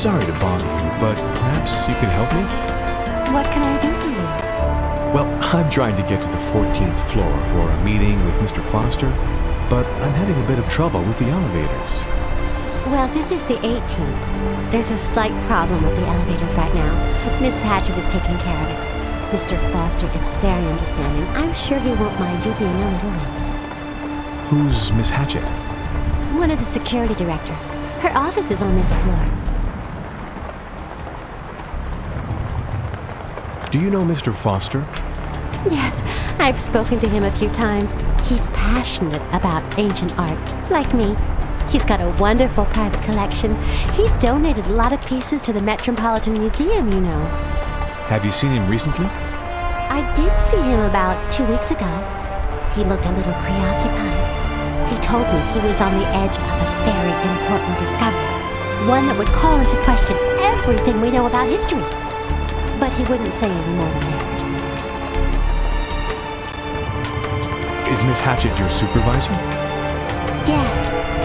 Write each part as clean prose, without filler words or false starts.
sorry to bother you, but perhaps you can help me? What can I do for you? Well, I'm trying to get to the 14th floor for a meeting with Mr. Foster, but I'm having a bit of trouble with the elevators. Well, this is the 18th. There's a slight problem with the elevators right now. Miss Hatchet is taking care of it. Mr. Foster is very understanding. I'm sure he won't mind you being a little late. Who's Miss Hatchet? One of the security directors. Her office is on this floor. Do you know Mr. Foster? Yes, I've spoken to him a few times. He's passionate about ancient art, like me. He's got a wonderful private collection. He's donated a lot of pieces to the Metropolitan Museum, you know. Have you seen him recently? I did see him about 2 weeks ago. He looked a little preoccupied. He told me he was on the edge of a very important discovery, one that would call into question everything we know about history. But he wouldn't say any more than that. Is Miss Hatchet your supervisor? Yes,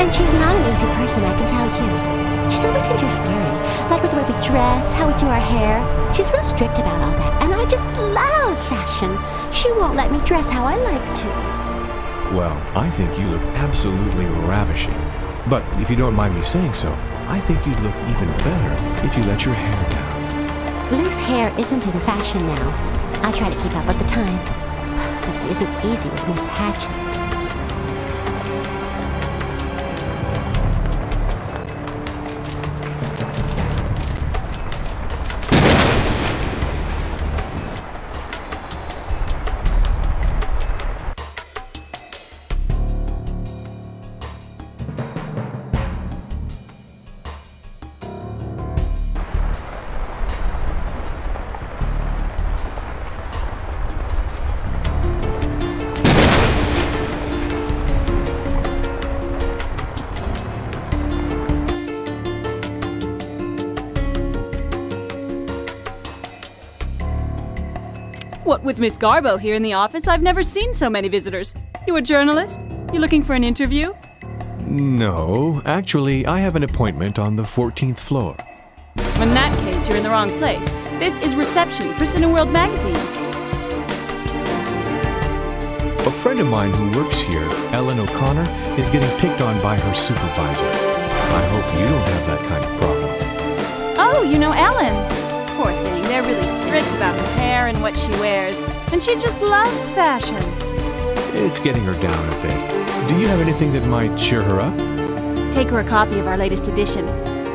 and she's not an easy person, I can tell you. She's always interfering, like with the way we dress, how we do our hair. She's real strict about all that, and I just love fashion. She won't let me dress how I like to. Well, I think you look absolutely ravishing. But if you don't mind me saying so, I think you'd look even better if you let your hair down. Loose hair isn't in fashion now. I try to keep up with the times, but it isn't easy with Miss Hatchet. With Miss Garbo here in the office, I've never seen so many visitors. You a journalist? You looking for an interview? No, actually, I have an appointment on the 14th floor. In that case, you're in the wrong place. This is reception for Cineworld Magazine. A friend of mine who works here, Ellen O'Connor, is getting picked on by her supervisor. I hope you don't have that kind of problem. Oh, you know Ellen. Poor thing, they're really strict about her hair and what she wears, and she just loves fashion. It's getting her down a bit. Do you have anything that might cheer her up? Take her a copy of our latest edition.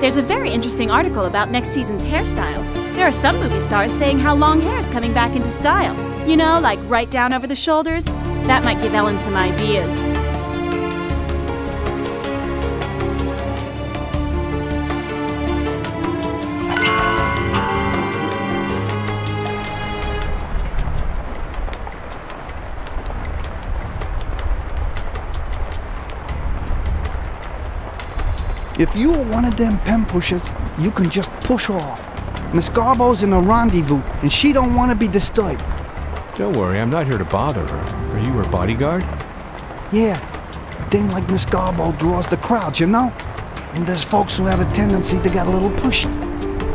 There's a very interesting article about next season's hairstyles. There are some movie stars saying how long hair is coming back into style. You know, like right down over the shoulders. That might give Ellen some ideas. If you are one of them pen pushers, you can just push off. Miss Garbo's in a rendezvous, and she don't want to be disturbed. Don't worry, I'm not here to bother her. Are you her bodyguard? Yeah, a thing like Miss Garbo draws the crowds, you know? And there's folks who have a tendency to get a little pushy.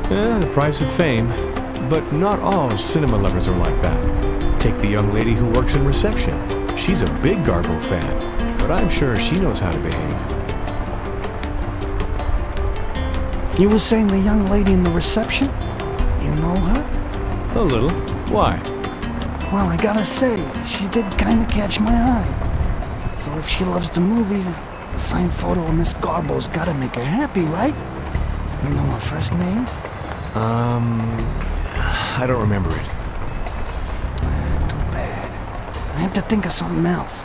The price of fame. But not all cinema lovers are like that. Take the young lady who works in reception. She's a big Garbo fan, but I'm sure she knows how to behave. You were saying the young lady in the reception? You know her? A little. Why? Well, I gotta say, she did kinda catch my eye. So if she loves the movies, the signed photo of Miss Garbo's gotta make her happy, right? You know her first name? I don't remember it. Too bad. I have to think of something else.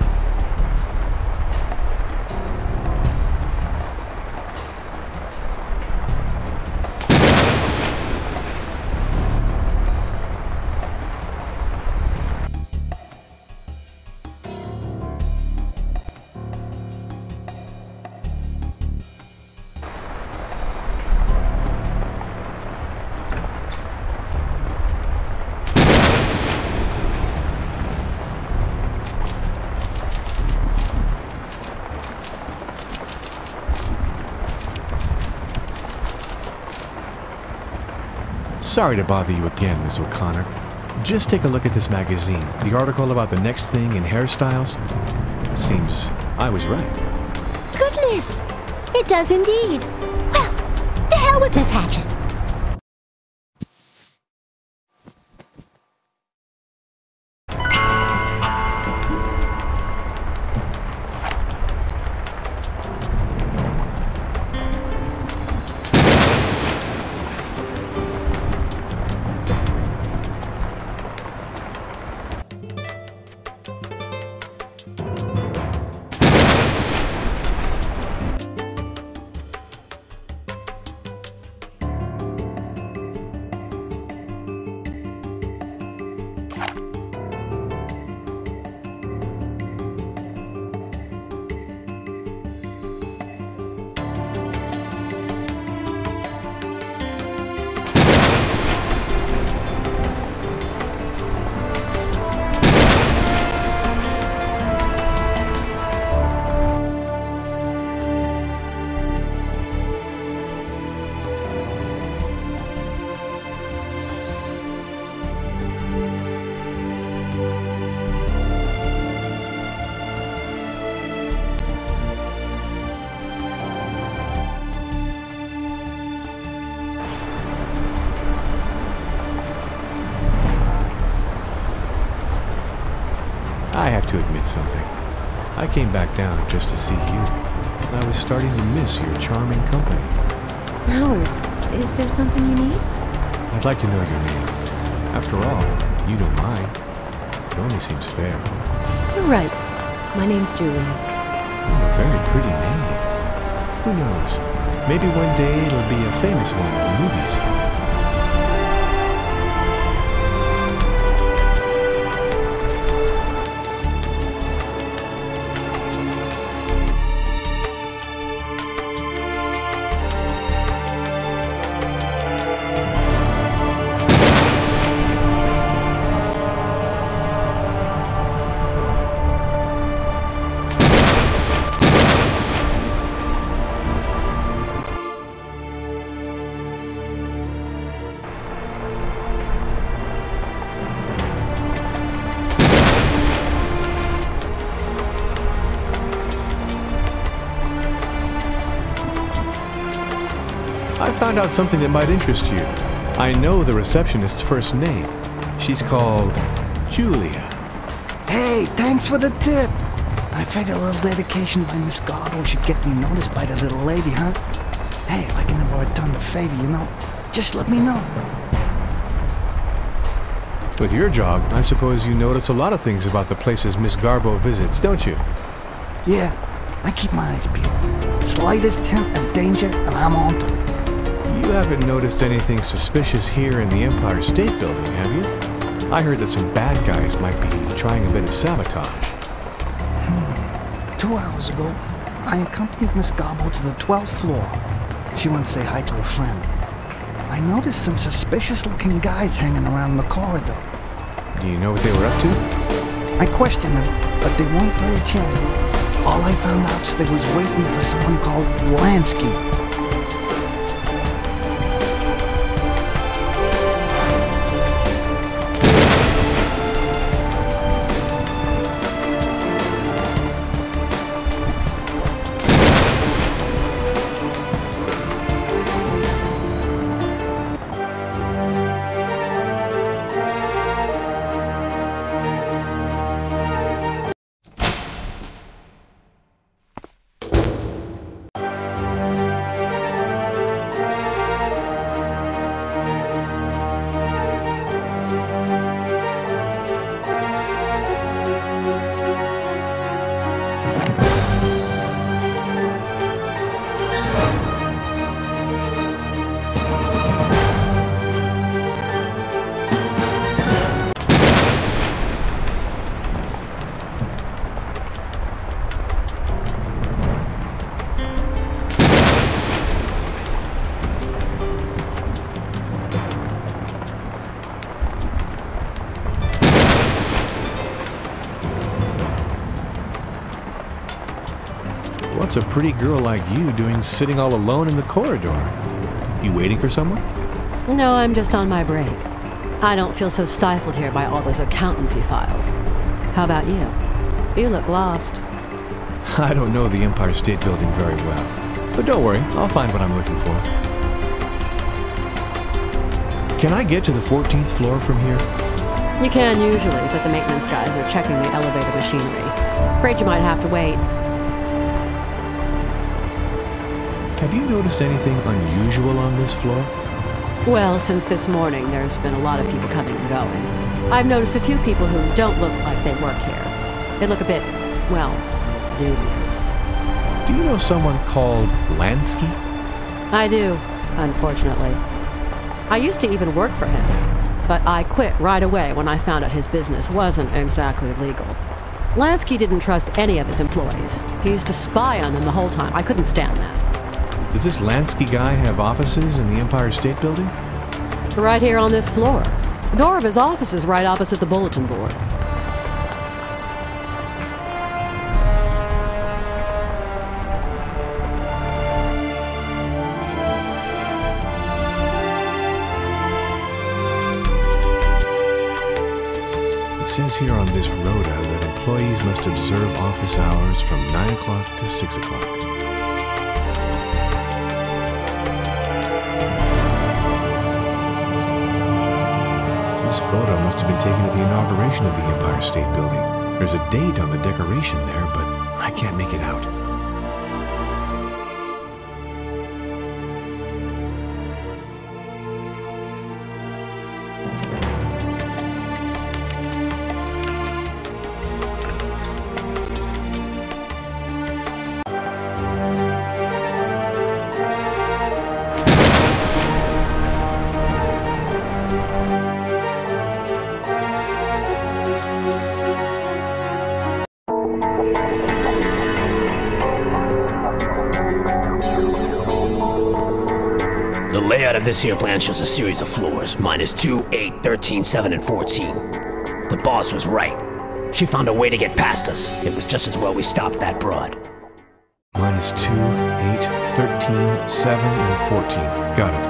Sorry to bother you again, Miss O'Connor. Just take a look at this magazine. The article about the next thing in hairstyles. Seems I was right. Goodness! It does indeed. Well, to hell with Miss Hatchet. To admit something. I came back down just to see you. I was starting to miss your charming company. Howard, is there something you need? I'd like to know your name. After all, you don't mind. It only seems fair. You're right. My name's Julia. Oh, a very pretty name. Who knows? Maybe one day it'll be a famous one in the movies. I found out something that might interest you. I know the receptionist's first name. She's called Julia. Hey, thanks for the tip. I figured a little dedication by Miss Garbo should get me noticed by the little lady, huh? Hey, if I can ever return the favor, you know, just let me know. With your job, I suppose you notice a lot of things about the places Miss Garbo visits, don't you? Yeah, I keep my eyes peeled. Slightest hint of danger, and I'm on to it. You haven't noticed anything suspicious here in the Empire State Building, have you? I heard that some bad guys might be trying a bit of sabotage. 2 hours ago, I accompanied Miss Garbo to the 12th floor. She went to say hi to a friend. I noticed some suspicious-looking guys hanging around the corridor. Do you know what they were up to? I questioned them, but they weren't very chatty. All I found out is they was waiting for someone called Lansky. What's a pretty girl like you doing sitting all alone in the corridor? You waiting for someone? No, I'm just on my break. I don't feel so stifled here by all those accountancy files. How about you? You look lost. I don't know the Empire State Building very well. But don't worry, I'll find what I'm looking for. Can I get to the 14th floor from here? You can usually, but the maintenance guys are checking the elevator machinery. Afraid you might have to wait. Have you noticed anything unusual on this floor? Well, since this morning, there's been a lot of people coming and going. I've noticed a few people who don't look like they work here. They look a bit, well, dubious. Do you know someone called Lansky? I do, unfortunately. I used to even work for him, but I quit right away when I found out his business wasn't exactly legal. Lansky didn't trust any of his employees. He used to spy on them the whole time. I couldn't stand that. Does this Lansky guy have offices in the Empire State Building? Right here on this floor. The door of his office is right opposite the bulletin board. It says here on this rota that employees must observe office hours from 9 o'clock to 6 o'clock. This photo must have been taken at the inauguration of the Empire State Building. There's a date on the decoration there, but I can't make it out. This here plan shows a series of floors, minus 2, 8, 13, 7, and 14. The boss was right. She found a way to get past us. It was just as well we stopped that broad. Minus 2, 8, 13, 7, and 14. Got it.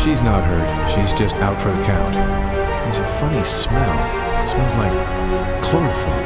She's not hurt. She's just out for the count. There's a funny smell. It smells like chloroform.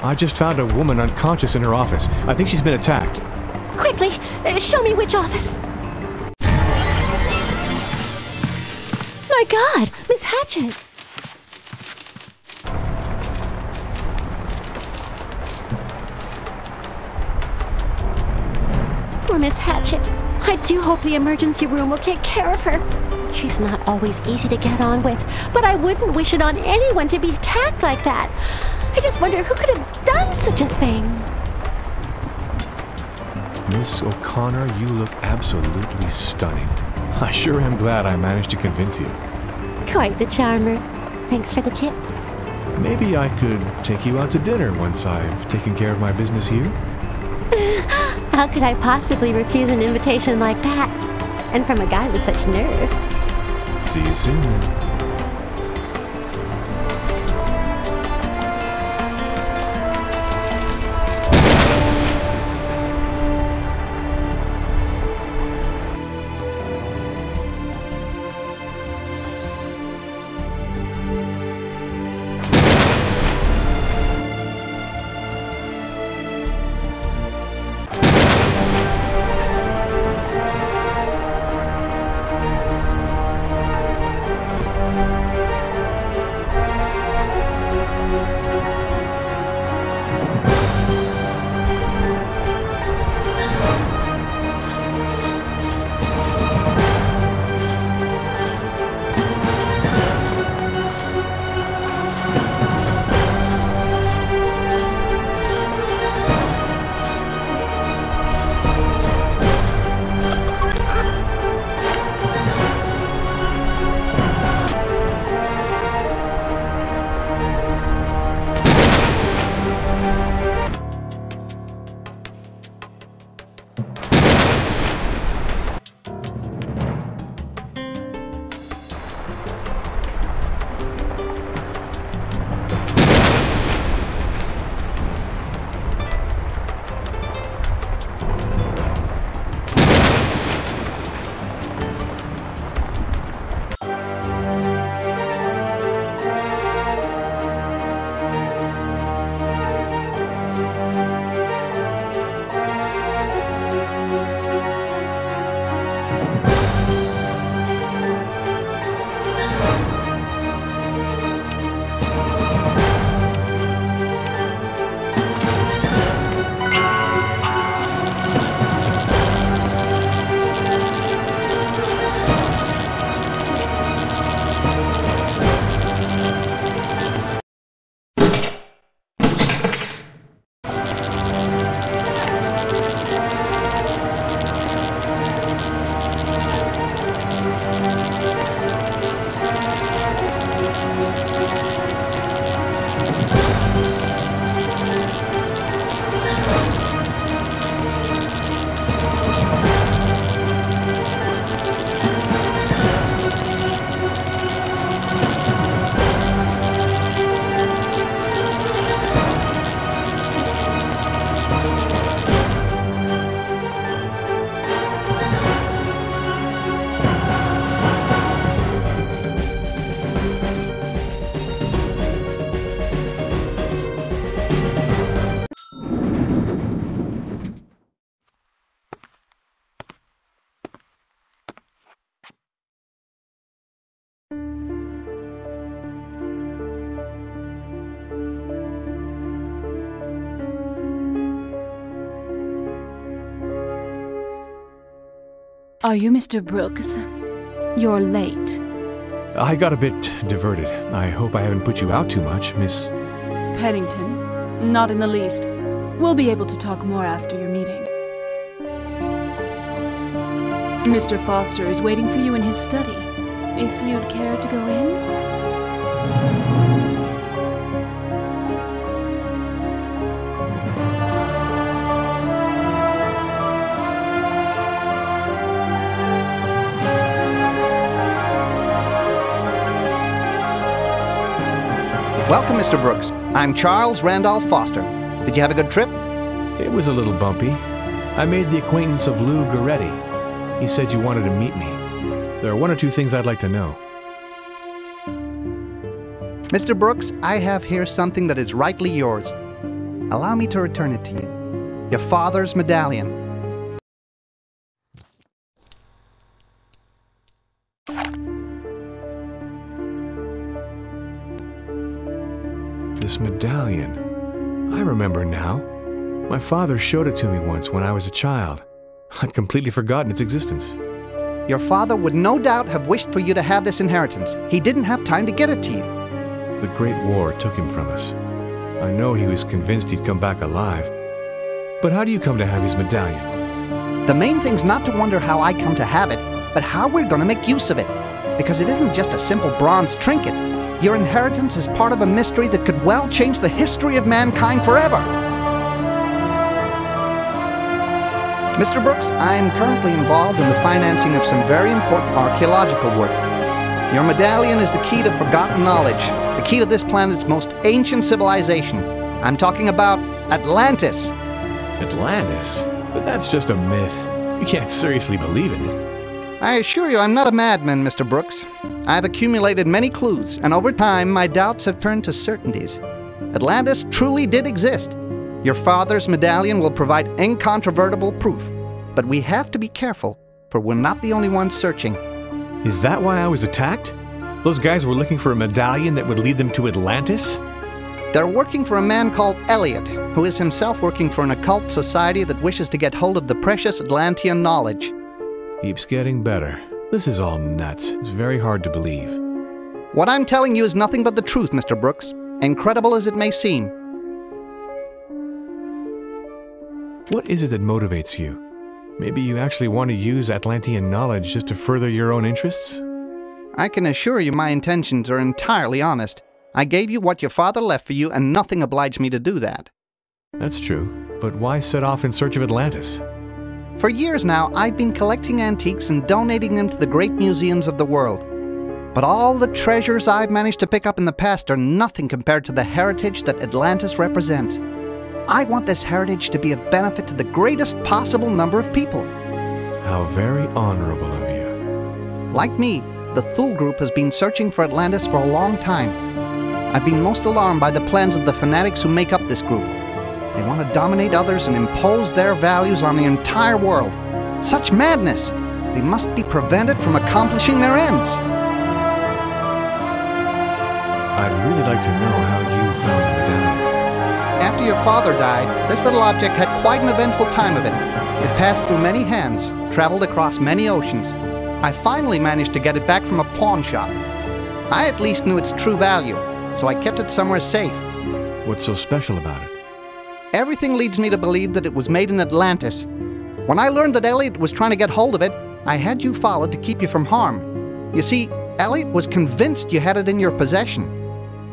I just found a woman unconscious in her office. I think she's been attacked. Quickly, show me which office. My God, Miss Hatchet. Poor Miss Hatchet. I do hope the emergency room will take care of her. She's not always easy to get on with, but I wouldn't wish it on anyone to be attacked like that. I just wonder who could have done such a thing. Miss O'Connor, you look absolutely stunning. I sure am glad I managed to convince you. Quite the charmer. Thanks for the tip. Maybe I could take you out to dinner once I've taken care of my business here. How could I possibly refuse an invitation like that? And from a guy with such nerve. See you soon. Are you Mr. Brooks? You're late. I got a bit diverted. I hope I haven't put you out too much, Miss... Pennington? Not in the least. We'll be able to talk more after your meeting. Mr. Foster is waiting for you in his study. If you'd care to go in? Welcome, Mr. Brooks. I'm Charles Randolph Foster. Did you have a good trip? It was a little bumpy. I made the acquaintance of Lou Garetti. He said you wanted to meet me. There are one or two things I'd like to know. Mr. Brooks, I have here something that is rightly yours. Allow me to return it to you. Your father's medallion. This medallion. I remember now. My father showed it to me once when I was a child. I'd completely forgotten its existence. Your father would no doubt have wished for you to have this inheritance. He didn't have time to get it to you. The Great War took him from us. I know he was convinced he'd come back alive. But how do you come to have his medallion? The main thing's not to wonder how I come to have it, but how we're going to make use of it. Because it isn't just a simple bronze trinket. Your inheritance is part of a mystery that could well change the history of mankind forever. Mr. Brooks, I am currently involved in the financing of some very important archaeological work. Your medallion is the key to forgotten knowledge, the key to this planet's most ancient civilization. I'm talking about Atlantis. Atlantis? But that's just a myth. You can't seriously believe in it. I assure you I'm not a madman, Mr. Brooks. I've accumulated many clues, and over time my doubts have turned to certainties. Atlantis truly did exist. Your father's medallion will provide incontrovertible proof, but we have to be careful, for we're not the only ones searching. Is that why I was attacked? Those guys were looking for a medallion that would lead them to Atlantis? They're working for a man called Elliot, who is himself working for an occult society that wishes to get hold of the precious Atlantean knowledge. Keeps getting better. This is all nuts. It's very hard to believe. What I'm telling you is nothing but the truth, Mr. Brooks, incredible as it may seem. What is it that motivates you? Maybe you actually want to use Atlantean knowledge just to further your own interests? I can assure you my intentions are entirely honest. I gave you what your father left for you, and nothing obliged me to do that. That's true, but why set off in search of Atlantis? For years now, I've been collecting antiques and donating them to the great museums of the world. But all the treasures I've managed to pick up in the past are nothing compared to the heritage that Atlantis represents. I want this heritage to be of benefit to the greatest possible number of people. How very honorable of you. Like me, the Thule Group has been searching for Atlantis for a long time. I've been most alarmed by the plans of the fanatics who make up this group. They want to dominate others and impose their values on the entire world. Such madness! They must be prevented from accomplishing their ends. I'd really like to know how you found the medallion. After your father died, this little object had quite an eventful time of it. It passed through many hands, traveled across many oceans. I finally managed to get it back from a pawn shop. I at least knew its true value, so I kept it somewhere safe. What's so special about it? Everything leads me to believe that it was made in Atlantis. When I learned that Elliot was trying to get hold of it, I had you followed to keep you from harm. You see, Elliot was convinced you had it in your possession.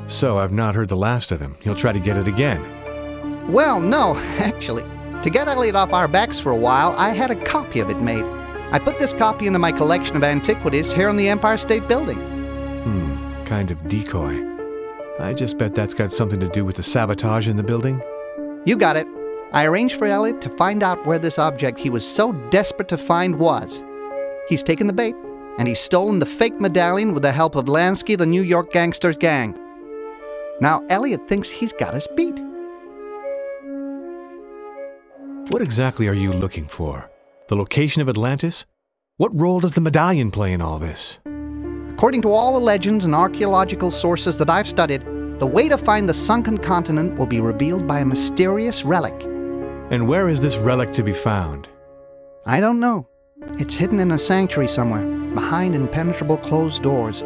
So I've not heard the last of him. He'll try to get it again. Well, no, actually. To get Elliot off our backs for a while, I had a copy of it made. I put this copy into my collection of antiquities here in the Empire State Building. Kind of decoy. I just bet that's got something to do with the sabotage in the building. You got it. I arranged for Elliot to find out where this object he was so desperate to find was. He's taken the bait, and he's stolen the fake medallion with the help of Lansky, the New York gangster's gang. Now Elliot thinks he's got us beat. What exactly are you looking for? The location of Atlantis? What role does the medallion play in all this? According to all the legends and archaeological sources that I've studied, the way to find the sunken continent will be revealed by a mysterious relic. And where is this relic to be found? I don't know. It's hidden in a sanctuary somewhere, behind impenetrable closed doors.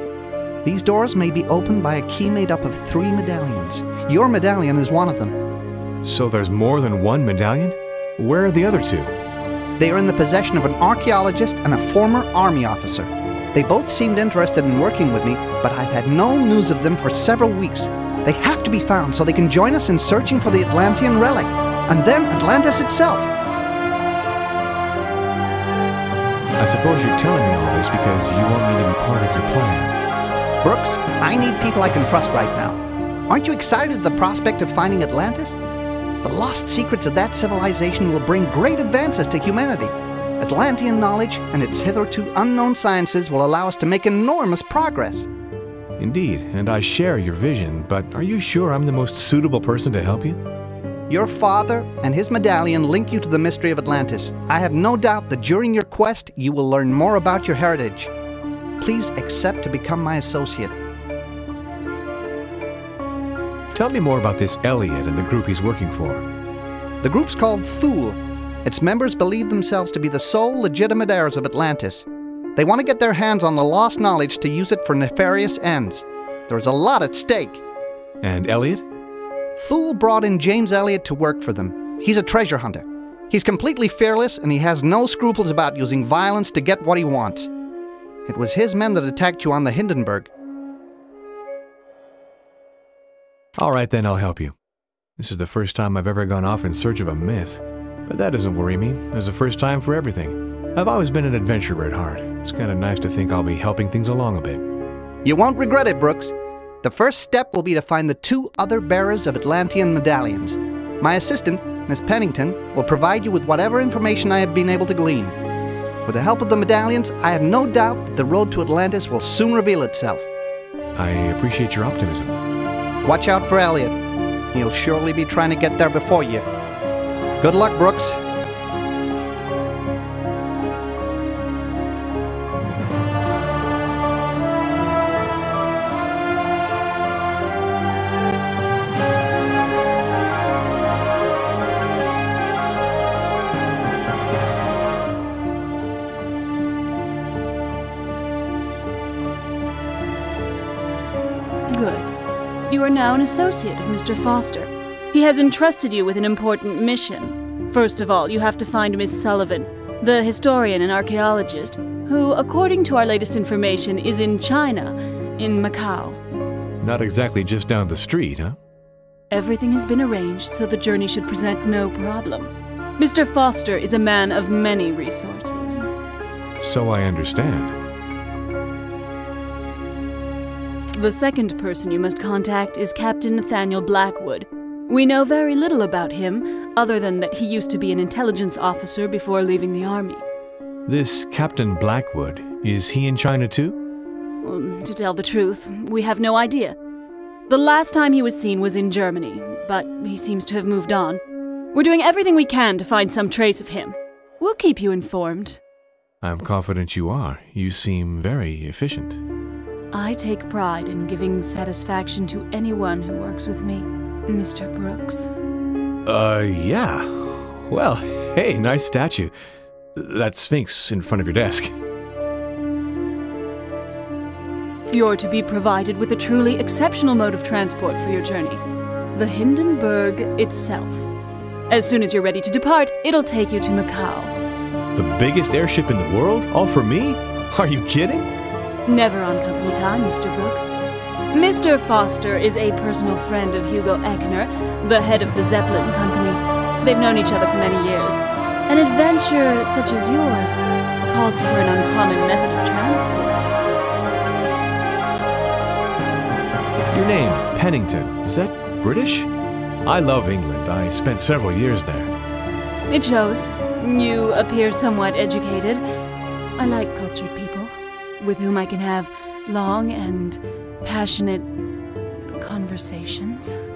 These doors may be opened by a key made up of 3 medallions. Your medallion is one of them. So there's more than one medallion? Where are the other 2? They are in the possession of an archaeologist and a former army officer. They both seemed interested in working with me, but I've had no news of them for several weeks. They have to be found so they can join us in searching for the Atlantean relic, and then Atlantis itself. I suppose you're telling me all this because you want me to be part of your plan. Brooks, I need people I can trust right now. Aren't you excited at the prospect of finding Atlantis? The lost secrets of that civilization will bring great advances to humanity. Atlantean knowledge and its hitherto unknown sciences will allow us to make enormous progress. Indeed, and I share your vision, but are you sure I'm the most suitable person to help you? Your father and his medallion link you to the mystery of Atlantis. I have no doubt that during your quest, you will learn more about your heritage. Please accept to become my associate. Tell me more about this Elliot and the group he's working for. The group's called Fool. Its members believe themselves to be the sole legitimate heirs of Atlantis. They want to get their hands on the lost knowledge to use it for nefarious ends. There's a lot at stake. And Elliot? Fool brought in James Elliot to work for them. He's a treasure hunter. He's completely fearless, and he has no scruples about using violence to get what he wants. It was his men that attacked you on the Hindenburg. All right, then, I'll help you. This is the first time I've ever gone off in search of a myth. But that doesn't worry me. There's a first time for everything. I've always been an adventurer at heart. It's kind of nice to think I'll be helping things along a bit. You won't regret it, Brooks. The first step will be to find the two other bearers of Atlantean medallions. My assistant, Miss Pennington, will provide you with whatever information I have been able to glean. With the help of the medallions, I have no doubt that the road to Atlantis will soon reveal itself. I appreciate your optimism. Watch out for Elliot. He'll surely be trying to get there before you. Good luck, Brooks. Now an associate of Mr. Foster. He has entrusted you with an important mission. First of all, you have to find Miss Sullivan, the historian and archaeologist, who, according to our latest information, is in China, in Macau. Not exactly just down the street, huh? Everything has been arranged, so the journey should present no problem. Mr. Foster is a man of many resources. So I understand. The second person you must contact is Captain Nathaniel Blackwood. We know very little about him, other than that he used to be an intelligence officer before leaving the army. This Captain Blackwood, is he in China too? To tell the truth, we have no idea. The last time he was seen was in Germany, but he seems to have moved on. We're doing everything we can to find some trace of him. We'll keep you informed. I'm confident you are. You seem very efficient. I take pride in giving satisfaction to anyone who works with me, Mr. Brooks. Yeah. Well, hey, nice statue. That Sphinx in front of your desk. You're to be provided with a truly exceptional mode of transport for your journey. The Hindenburg itself. As soon as you're ready to depart, it'll take you to Macau. The biggest airship in the world? All for me? Are you kidding? Never on company time, Mr. Brooks. Mr. Foster is a personal friend of Hugo Eckner, the head of the Zeppelin Company. They've known each other for many years. An adventure such as yours calls for an uncommon method of transport. Your name, Pennington, is that British? I love England. I spent several years there. It shows. You appear somewhat educated. I like cultured people, with whom I can have long and passionate conversations.